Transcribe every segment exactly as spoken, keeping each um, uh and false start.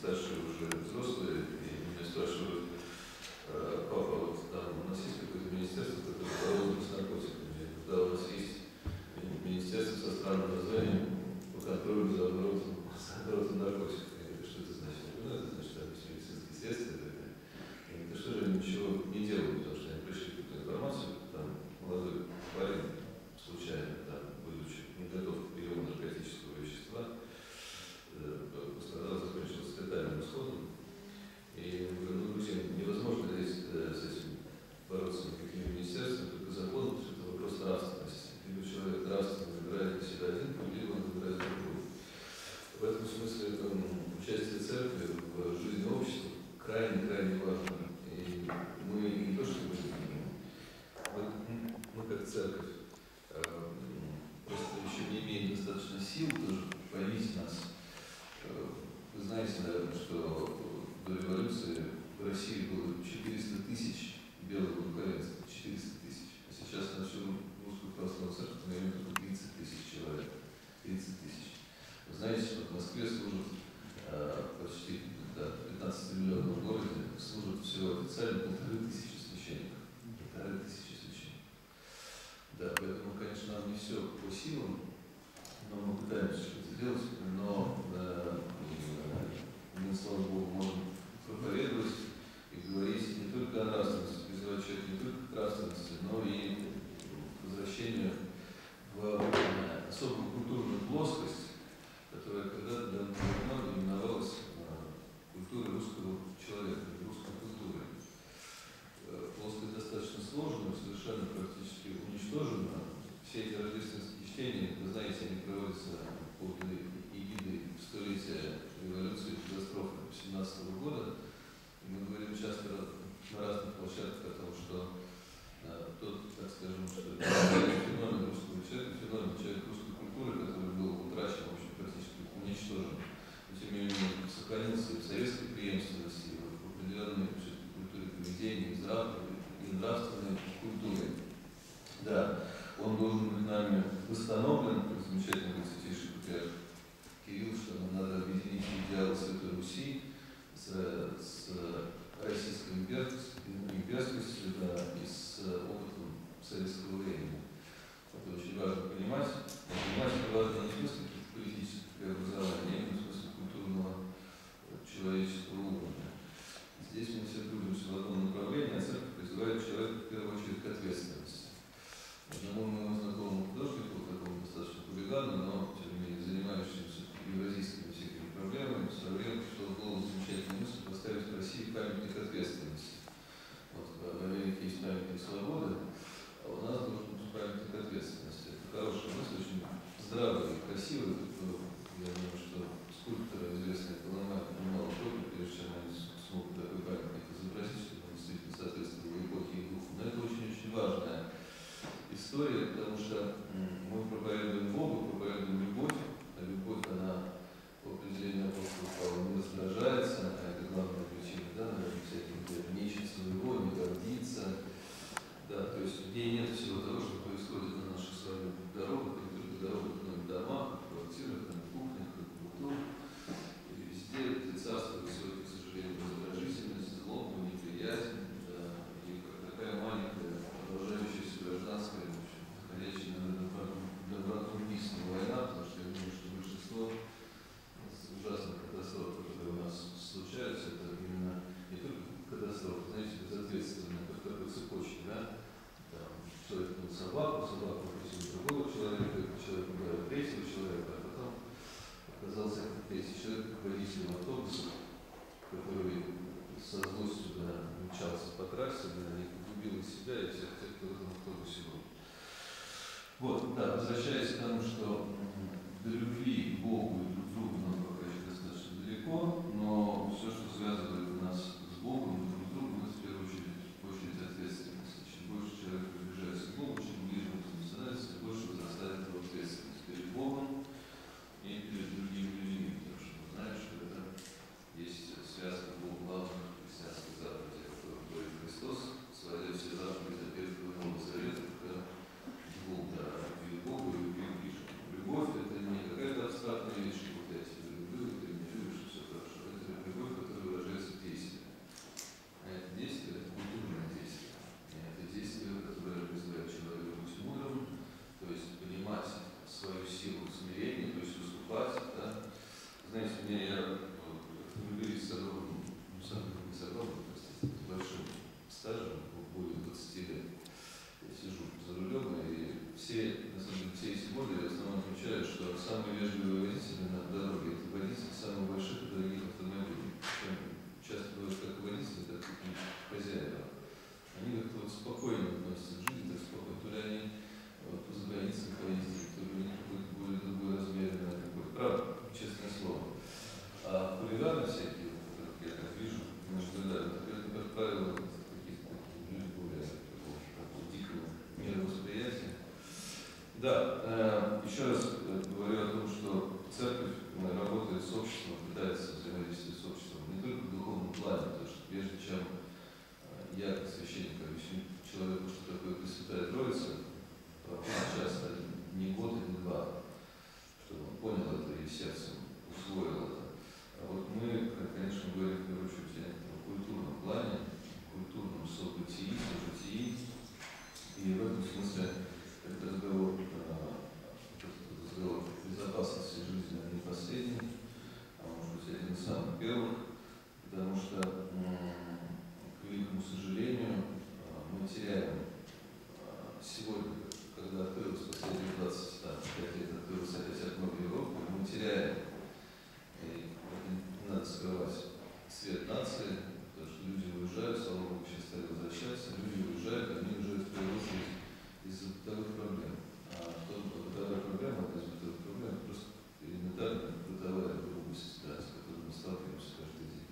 старшие уже взрослые, и у меня спрашивают, папа, вот там у нас есть какое-то министерство, которое по борьбе с наркотиками, да, у нас есть министерство со странным названием по контролю за оборотом, за оборотом наркотиков. Я говорю, что это значит? Ну, это значит, что там все медицинские средства и так далее. Я говорю, да что же они ничего не делают, потому что они пришли какую-то информацию, там молодой парень случайно, там, будучи не готов к переводу наркотического вещества, пострадал, закончился летальным исходом. И мы говорим, ну, друзья, невозможно здесь э, с этим бороться никаким министерством, только законом, потому что это вопрос нравственности. Либо человек нравственно выбирает на себя один путь, либо он выбирает другой. В этом смысле там, участие церкви в жизни общества крайне-крайне важно. И мы не то, что мы, мы как церковь, э, просто еще не имеем достаточно сил тоже повить нас. Вы знаете, наверное, что до революции в России было четыреста тысяч белых бунтарей, четыреста тысяч. А сейчас на всю русскую пространство наверное только тридцать тысяч человек. тридцать тысяч. Вы знаете, что в Москве служат э, почти да, пятнадцатимиллионном городе, служат всего официально полторы тысячи священников. Полторы тысячи священников. Да, поэтому, конечно, нам не все по силам, но мы пытаемся что-то сделать, но э, мы, слава Богу, можем проповедовать и говорить не только о нравственности, призывать человека не только к нравственности, но и к возвращению в особую культурную плоскость, которая когда-то давно именовалась культурой русского человека, русской культурой. Плоскость достаточно сложная, совершенно практически уничтожена. Все эти рождественские чтения, вы знаете, они проводятся под эгидой столетия революции и катастрофы семнадцатого года. И мы говорим часто на разных площадках о том, что э, тот, так скажем, что феномен русского человека, феномен человека русской культуры, который был утрачен, в общем, практически уничтожен, но тем не менее сохранился и в советской преемственности, и в определенной культуре поведения, и нравственной культуре. Да. Он должен быть нами восстановлен, как замечательный святейший патриарх Кирилл, что нам надо объединить идеалы Святой Руси с, с российской имперскостью да, и с опытом советского времени. Это очень важно понимать. Понимать, что важно не в смысле политического образования, а в смысле культурного человеческого уровня. Здесь мы все трудимся в одном направлении, а церковь призывает человека в первую очередь к ответственности. Одному моему знакомому художнику, такому достаточно хулигану, но тем не менее занимающимся евразийскими всякими проблемами, в свое время пришло в голову замечательную мысль поставить в России памятник ответственности. Вот, в Америке есть памятник свободы, а у нас должен быть памятник ответственности. Это хорошая мысль, очень здравая и красивая. Я думаю, что скульптора известная Коломай понимала только, прежде чем они смогут такой памятник изобразить, чтобы он действительно соответствовал эпохе и духу. Но это очень-очень важная история, потому что мы проповедуем Бога, проповедуем любовь, а любовь, она по определению апостола Павла не раздражается, а это главная причина, да, наверное, всяких не ищет своего, не гордится, да, то есть в ней нет всего того, что происходит на наших с вами дорогах, не только дорогах, но и домах, в квартирах, на кухнях, как бутон, и везде, где царствует сегодня, к сожалению, раздражительность, злоба, неприязнь, да, и как такая маленькая, продолжающаяся гражданская, в общем, находящая на добротумистную война, потому что я думаю, что большинство ужасных катастроф, которые у нас случаются, это именно не только катастрофы, знаете, безответственные, как такой цепочки, да? Там, человек был собаку, собаку укусил другого человека, человек убил третьего человека, а потом оказался третий человек, водитель автобуса, который со злостью да, мчался по трассе, да, и погубил себя и всех тех, кто в этом автобусе был. Вот, да, возвращаясь к тому, что до любви к Богу и друг другу нам пока еще достаточно далеко, но все, что связывает нас с Богом и друг с другом, это в первую очередь, в очередь ответственность. Чем больше человек приближается к Богу, чем ближе он становится, тем больше возрастает его ответственность перед Богом и перед другими людьми, потому что мы знаем, что это есть связка двух главных христианских заповедей, о которых говорит Христос, сводя все заповеди Первого и Нового Завета к двум, да, любви к Богу и любви к ближнему. Любовь — это не какая-то абстрактная вещь, самые вежливые водители на дороге — это водители самых больших и дорогих автомобилей. Часто бывают как водители, так и хозяева. Они как-то вот спокойно относятся к жизни, так спокойно. То ли они вот, за границей поездят, то ли у них какой-то более другой размер, какой-то правда, честное слово. А хулиганы всякие, вот, я так вижу, наблюдаю, это, как правило, каких-то людей более такого дикого мировосприятия. Да, э, еще раз говорю о том, что церковь работает с обществом, пытается взаимодействовать с обществом, не только в духовном плане, потому что прежде чем я, как священник, объясню человеку, что такое Пресвятая Троица, часто не год и не два, чтобы он понял это и сердцем усвоил это. А вот мы, конечно, говорим в первую очередь о культурном плане, культурном событии, событии, и в этом смысле этот разговор, этот разговор безопасности жизни не последний, а может быть один из самых первых, потому что, к великому сожалению, мы теряем сегодня, когда открылось последние двадцать пять лет, открылось опять окно в Европу, мы теряем, и не надо скрывать, цвет нации, потому что люди уезжают, слава богу, сейчас стали возвращаться, люди уезжают, они уезжают в первую очередь из-за бытовых проблем. А бытовая проблема, одна из бытовых проблем, это просто элементарная бытовая грубость, да, с которой мы сталкиваемся каждый день,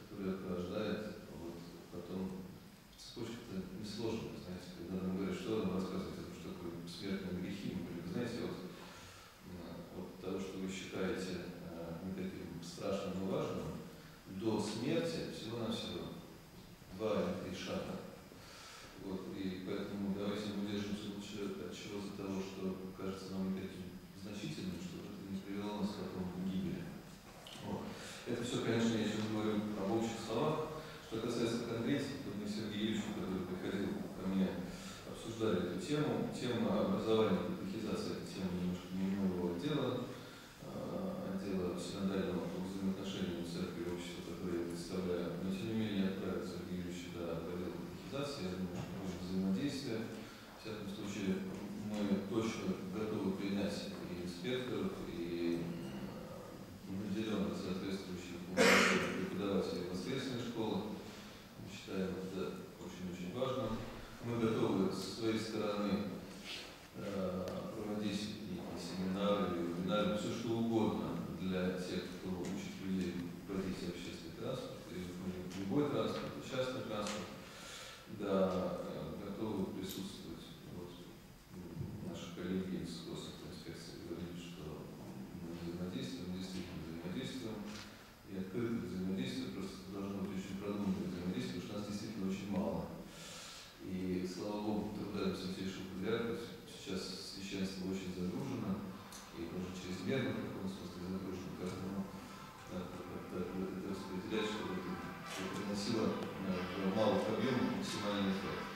которая порождает вот, потом цепочка-то несложная, знаете, когда нам говорят, что нам рассказывать, что такое смертные грехи, мы говорим, знаете, вот, вот того, что вы считаете не таким страшным и важным, до смерти всего-навсего два или три шага. Вот, и поэтому давайте мы удержимся лучше от чего-то того, что кажется нам таким значительным, чтобы это не привело нас потом к гибели. Вот. Это все, конечно, я сейчас говорю об общих словах. Что касается конкретики, то мы с Сергеевичем, который приходил ко мне, обсуждали эту тему. Тема образования и катехизации — это тема немножко немного отдела, отдела синодального взаимоотношения церкви и общества, которое я представляю. Но тем не менее я отправил Сергеевича до отдела катехизации, я думаю, что нужно взаимодействие. В всяком случае, мы точно готовы принять и инспекторов, и наделенных соответствующих полномочий преподавателей воскресной школы. Мы считаем это очень-очень важным. Мы готовы со своей стороны э, проводить и семинары, и вебинары, все что угодно для тех, кто учит людей водить общественный транспорт, и любой транспорт, и частный транспорт. Да, э, готовы присутствовать. Вот, наши коллеги из госавтоинспекции говорили, что мы взаимодействуем, действительно взаимодействуем. И открытое взаимодействие, просто должно быть очень продуманное взаимодействие, потому что нас действительно очень мало. И, слава богу, труда Святейшего Патриарха, сейчас священство очень загружено, и уже чрезмерно, в каком смысле, загружено. Поэтому надо как-то распределять, чтобы это приносило в малых объемах максимальный эффект.